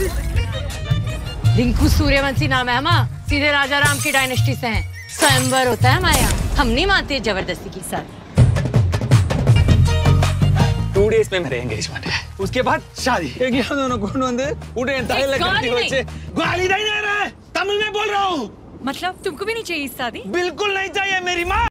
रिंकू सूर्यवंशी नाम है माँ, सीधे राजा राम की डायनेस्टी से हैं। स्वयंवर होता है हमारे यहाँ, हम नहीं मानते जबरदस्ती की शादी। 2 days में मेरे एंगेजमेंट है, उसके बाद शादी। हम दोनों कौन बंदे उठे गाली नहीं दे रहे, तमिल में बोल रहा हूँ। मतलब तुमको भी नहीं चाहिए शादी? बिल्कुल नहीं चाहिए मेरी माँ।